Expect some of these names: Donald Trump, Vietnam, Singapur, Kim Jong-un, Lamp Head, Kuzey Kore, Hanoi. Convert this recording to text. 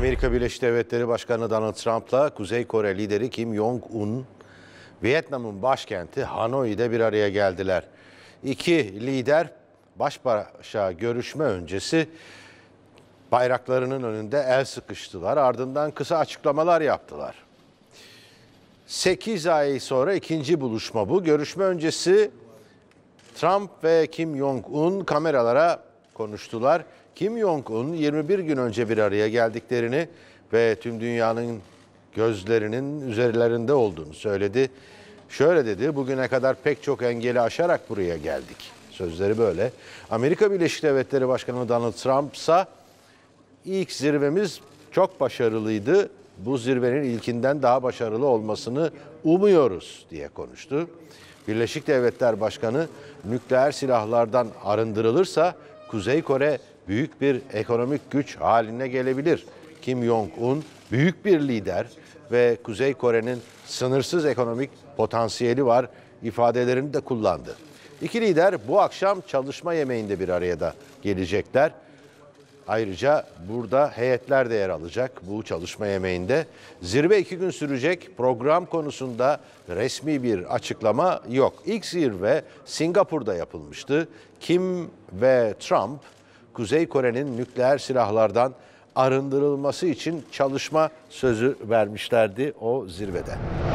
Amerika Birleşik Devletleri Başkanı Donald Trump'la Kuzey Kore lideri Kim Jong-un, Vietnam'ın başkenti Hanoi'de bir araya geldiler. İki lider baş başa görüşme öncesi bayraklarının önünde el sıkıştılar, ardından kısa açıklamalar yaptılar. 8 ay sonra ikinci buluşma bu. Görüşme öncesi Trump ve Kim Jong-un kameralara konuştular. Kim Jong-un 21 gün önce bir araya geldiklerini ve tüm dünyanın gözlerinin üzerlerinde olduğunu söyledi. Şöyle dedi, bugüne kadar pek çok engeli aşarak buraya geldik. Sözleri böyle. Amerika Birleşik Devletleri Başkanı Donald Trump ise ilk zirvemiz çok başarılıydı. Bu zirvenin ilkinden daha başarılı olmasını umuyoruz diye konuştu. Birleşik Devletler Başkanı nükleer silahlardan arındırılırsa Kuzey Kore büyük bir ekonomik güç haline gelebilir. Kim Jong-un büyük bir lider ve Kuzey Kore'nin sınırsız ekonomik potansiyeli var ifadelerini de kullandı. İki lider bu akşam çalışma yemeğinde bir araya da gelecekler. Ayrıca burada heyetler de yer alacak bu çalışma yemeğinde. Zirve 2 gün sürecek, program konusunda resmi bir açıklama yok. İlk zirve Singapur'da yapılmıştı. Kim ve Trump, Kuzey Kore'nin nükleer silahlardan arındırılması için çalışma sözü vermişlerdi o zirvede.